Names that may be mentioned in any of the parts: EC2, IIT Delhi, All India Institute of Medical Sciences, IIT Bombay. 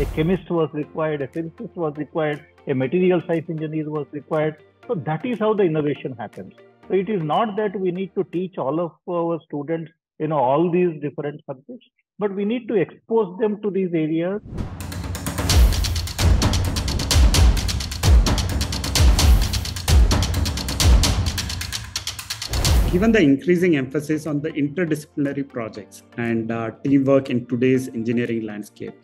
A chemist was required, a physicist was required, a material science engineer was required. So that is how the innovation happens. So it is not that we need to teach all of our students, all these different subjects, but we need to expose them to these areas. Given the increasing emphasis on the interdisciplinary projects and teamwork in today's engineering landscape,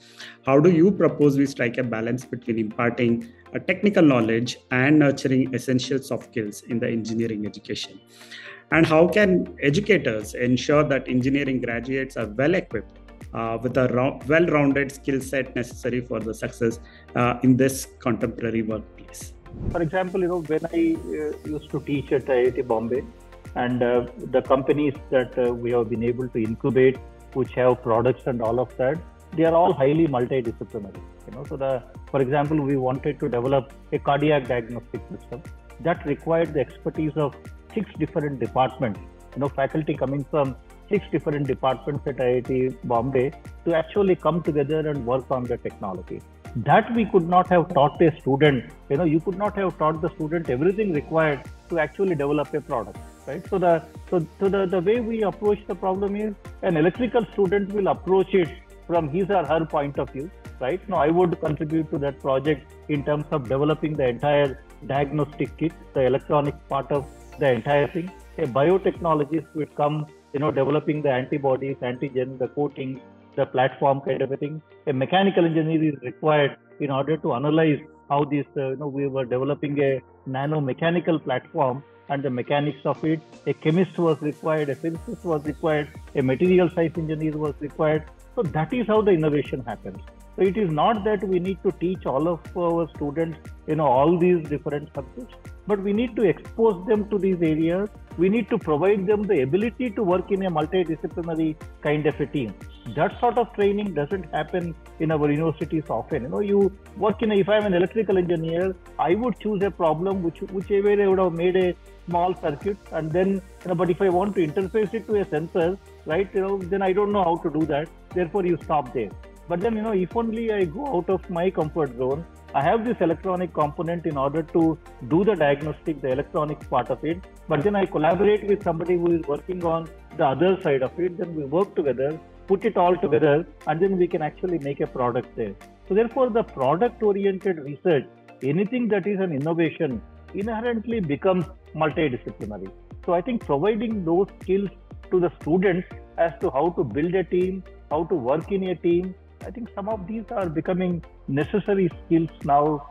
how do you propose we strike a balance between imparting technical knowledge and nurturing essential soft skills in the engineering education? And how can educators ensure that engineering graduates are well equipped with a well-rounded skill set necessary for the success in this contemporary workplace? For example, when I used to teach at IIT Bombay, and the companies that we have been able to incubate, which have products and all of that, they are all highly multidisciplinary. So for example, we wanted to develop a cardiac diagnostic system that required the expertise of 6 different departments. Faculty coming from 6 different departments at IIT Bombay to actually come together and work on the technology. That we could not have taught a student. You could not have taught the student everything required to actually develop a product. Right? So the way we approach the problem is an electrical student will approach it from his or her point of view, right? Now I would contribute to that project in terms of developing the entire diagnostic kit, the electronic part of the entire thing. A biotechnologist would come, developing the antibodies, antigen, the coatings, the platform kind of a thing. A mechanical engineer is required in order to analyze how this, we were developing a nanomechanical platform and the mechanics of it. A chemist was required, a physicist was required, a material science engineer was required. So that is how the innovation happens. So it is not that we need to teach all of our students, all these different subjects, but we need to expose them to these areas. We need to provide them the ability to work in a multidisciplinary kind of a team. That sort of training doesn't happen in our universities often. You work in if I'm an electrical engineer, I would choose a problem whichever I would have made a small circuit, and then, but if I want to interface it to a sensor, right, then I don't know how to do that. Therefore, you stop there. But then, if only I go out of my comfort zone, I have this electronic component in order to do the diagnostic, the electronics part of it, but then I collaborate with somebody who is working on the other side of it, then we work together, put it all together, and then we can actually make a product there. So therefore, the product-oriented research, anything that is an innovation, inherently becomes multidisciplinary. So I think providing those skills to the students as to how to build a team, how to work in a team, I think some of these are becoming necessary skills now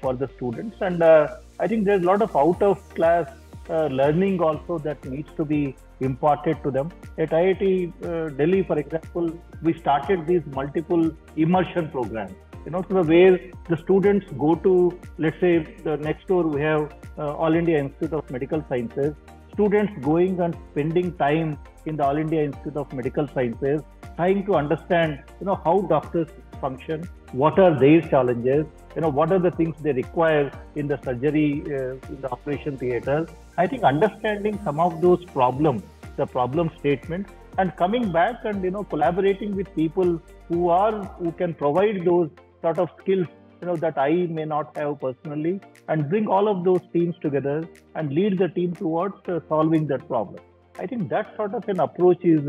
for the students. And I think there's a lot of out-of-class learning also that needs to be imparted to them. At IIT Delhi, for example, we started these multiple immersion programs. Where the students go to, let's say, the next door we have All India Institute of Medical Sciences. Students going and spending time in the All India Institute of Medical Sciences, trying to understand, how doctors function, what are their challenges, what are the things they require in the surgery, in the operation theater. I think understanding some of those problems, the problem statements, and coming back and, collaborating with people who can provide those sort of skills, that I may not have personally, and bring all of those teams together and lead the team towards solving that problem. I think that sort of an approach is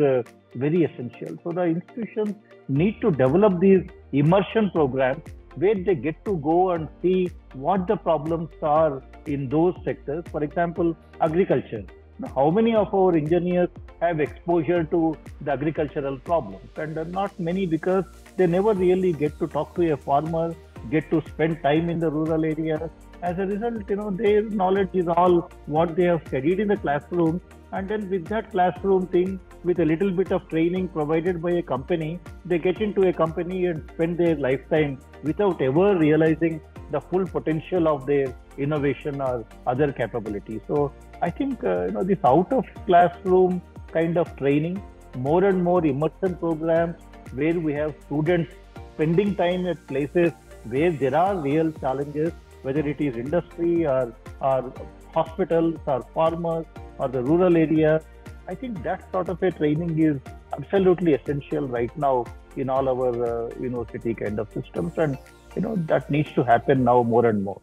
very essential. So the institutions need to develop these immersion programs where they get to go and see what the problems are in those sectors. For example, agriculture. Now, how many of our engineers have exposure to the agricultural problems? And not many, because they never really get to talk to a farmer, get to spend time in the rural areas. As a result, their knowledge is all what they have studied in the classroom. And then with that classroom thing, with a little bit of training provided by a company, they get into a company and spend their lifetime without ever realizing the full potential of their innovation or other capability. So I think this out of classroom kind of training, more and more immersion programs where we have students spending time at places where there are real challenges, whether it is industry or hospitals or farmers or the rural area. I think that sort of a training is absolutely essential right now in all our university kind of systems, and that needs to happen now more and more.